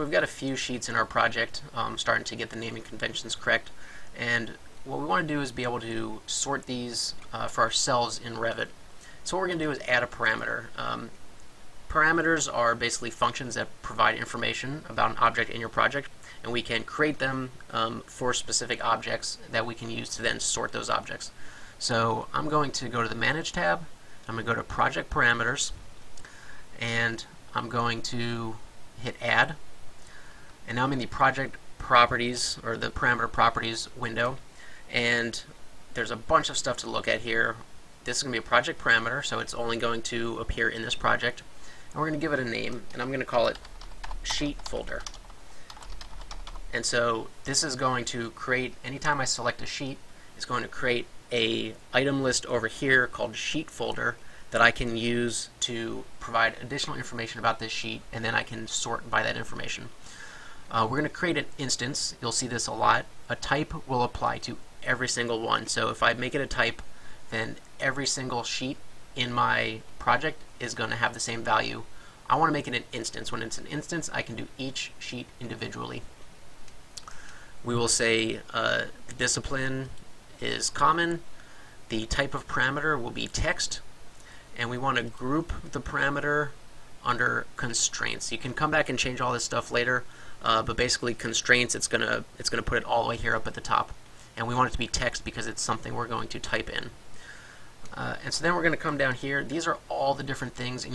So we've got a few sheets in our project, starting to get the naming conventions correct, and what we want to do is be able to sort these for ourselves in Revit. So what we're going to do is add a parameter. Parameters are basically functions that provide information about an object in your project, and we can create them for specific objects that we can use to then sort those objects. So I'm going to go to the Manage tab, I'm going to go to Project Parameters, and I'm going to hit Add, and now I'm in the Project Properties, or the Parameter Properties window, and there's a bunch of stuff to look at here. This is going to be a project parameter, so it's only going to appear in this project, and we're going to give it a name, and I'm going to call it Sheet Folder. And so this is going to create, anytime I select a sheet, it's going to create a item list over here called Sheet Folder that I can use to provide additional information about this sheet, and then I can sort by that information. We're going to create an instance. You'll see this a lot. A type will apply to every single one. So if I make it a type, then every single sheet in my project is going to have the same value. I want to make it an instance. When it's an instance, I can do each sheet individually. We will say the discipline is common, the type of parameter will be text, and we want to group the parameter under constraints. You can come back and change all this stuff later, but basically constraints, it's gonna put it all the way here up at the top, and we want it to be text because it's something we're going to type in. And so then we're going to come down here. These are all the different things in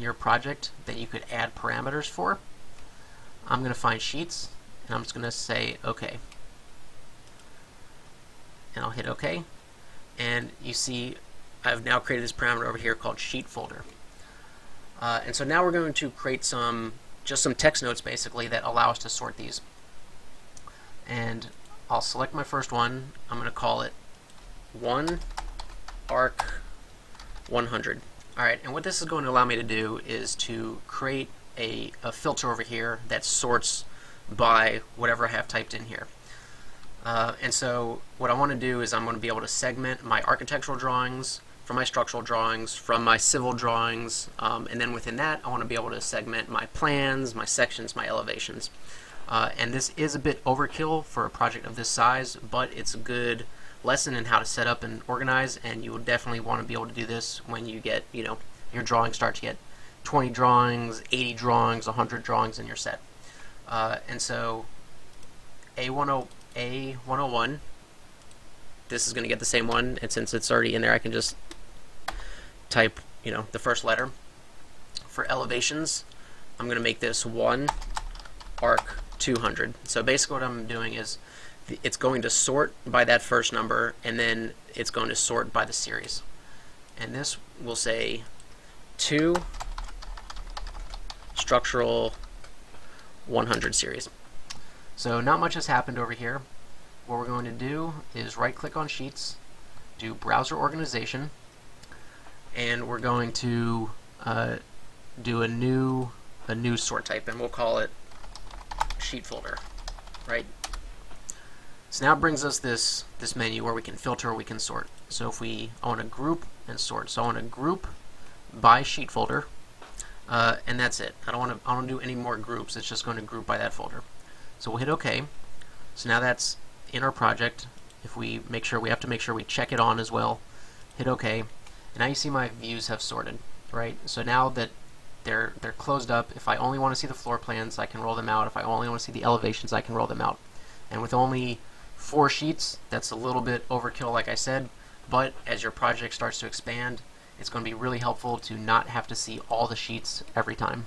your project that you could add parameters for. I'm going to find sheets, and I'm just going to say OK, and I'll hit OK, and you see I've now created this parameter over here called Sheet Folder. And so now we're going to create just some text notes basically that allow us to sort these. And I'll select my first one. I'm going to call it 1 arc 100. Alright, and what this is going to allow me to do is to create a filter over here that sorts by whatever I have typed in here. And so what I want to do is I'm going to be able to segment my architectural drawings from my structural drawings, from my civil drawings, and then within that I want to be able to segment my plans, my sections, my elevations. And this is a bit overkill for a project of this size, but it's a good lesson in how to set up and organize, and you will definitely want to be able to do this when you get, you know, your drawings start to get 20 drawings, 80 drawings, 100 drawings in your set. And so A101, this is going to get the same one, and since it's already in there I can just type, you know, the first letter. For elevations, I'm going to make this 1 arc 200. So basically what I'm doing is it's going to sort by that first number, and then it's going to sort by the series. And this will say 2 structural 100 series. So not much has happened over here. What we're going to do is right-click on Sheets, do Browser Organization, and we're going to do a new sort type, and we'll call it Sheet Folder, right? So now it brings us this menu where we can filter, we can sort. So if I want to group and sort. So I want to group by sheet folder, and that's it. I don't want to do any more groups. It's just going to group by that folder. So we'll hit OK. So now that's in our project. If we make sure, we have to make sure we check it on as well. Hit OK, and now you see my views have sorted, right? So now that they're closed up, if I only want to see the floor plans, I can roll them out. If I only want to see the elevations, I can roll them out. And with only 4 sheets, that's a little bit overkill like I said, but as your project starts to expand, it's going to be really helpful to not have to see all the sheets every time.